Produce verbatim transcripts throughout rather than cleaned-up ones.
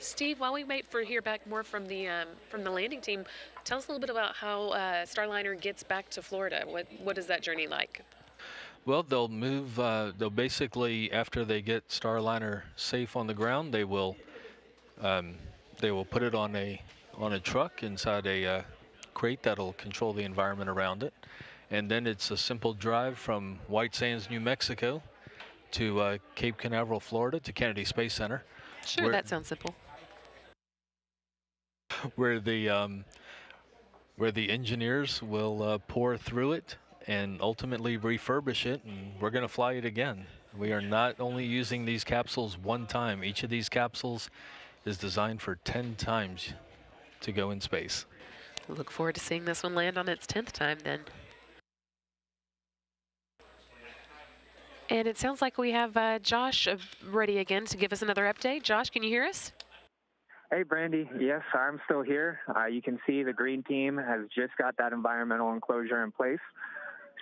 Steve, while we wait for hear back more from the um, from the landing team, tell us a little bit about how uh, Starliner gets back to Florida. What what is that journey like? Well, they'll move. Uh, they'll basically, after they get Starliner safe on the ground, they will um, they will put it on a on a truck inside a uh, crate that'll control the environment around it, and then it's a simple drive from White Sands, New Mexico, to uh, Cape Canaveral, Florida, to Kennedy Space Center. Sure, where, that sounds simple. Where the um, where the engineers will uh, pour through it and ultimately refurbish it, and we're going to fly it again. We are not only using these capsules one time. Each of these capsules is designed for ten times to go in space. Look forward to seeing this one land on its tenth time then. And it sounds like we have uh, Josh ready again to give us another update. Josh, can you hear us? Hey, Brandy. Yes, I'm still here. Uh, you can see the green team has just got that environmental enclosure in place.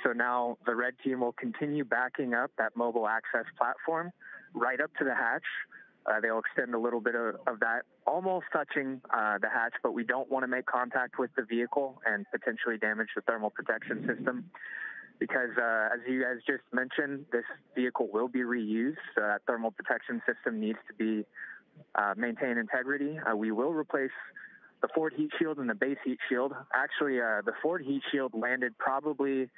So now the red team will continue backing up that mobile access platform right up to the hatch. Uh, they'll extend a little bit of, of that, almost touching uh, the hatch, but we don't want to make contact with the vehicle and potentially damage the thermal protection system. Because uh, as you guys just mentioned, this vehicle will be reused. So that thermal protection system needs to be uh, maintain integrity. Uh, we will replace the forward heat shield and the base heat shield. Actually, uh, the forward heat shield landed probably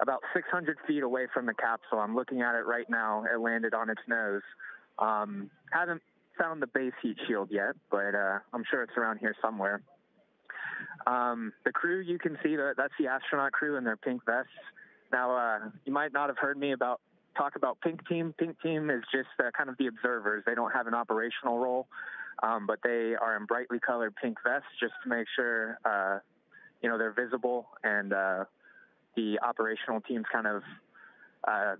about six hundred feet away from the capsule. I'm looking at it right now. It landed on its nose. Um, haven't found the base heat shield yet, but uh, I'm sure it's around here somewhere. Um, the crew, you can see that that's the astronaut crew in their pink vests. Now, uh, you might not have heard me about talk about Pink Team. Pink Team is just uh, kind of the observers. They don't have an operational role, um, but they are in brightly colored pink vests just to make sure, uh, you know, they're visible, and uh, the operational teams kind of uh,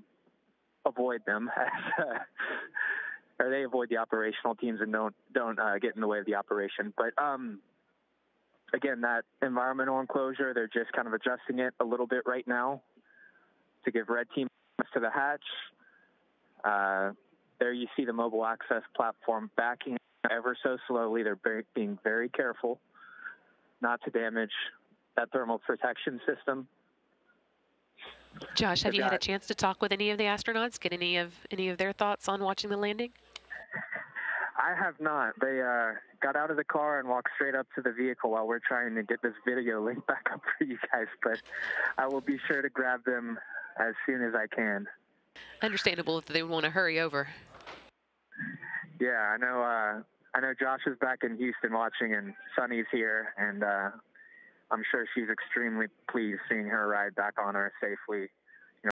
avoid them, as, uh, or they avoid the operational teams and don't, don't uh, get in the way of the operation. But, um, again, that environmental enclosure, they're just kind of adjusting it a little bit right now to give red team to the hatch. Uh, there you see the mobile access platform backing ever so slowly. They're very, being very careful not to damage that thermal protection system. Josh, have They've you had a chance to talk with any of the astronauts, get any of any of their thoughts on watching the landing? I have not. They uh, got out of the car and walked straight up to the vehicle while we're trying to get this video link back up for you guys, but I will be sure to grab them as soon as I can. Understandable if they want to hurry over. Yeah, I know. Uh, I know Josh is back in Houston watching, and Sunny's here, and uh, I'm sure she's extremely pleased seeing her ride back on Earth safely.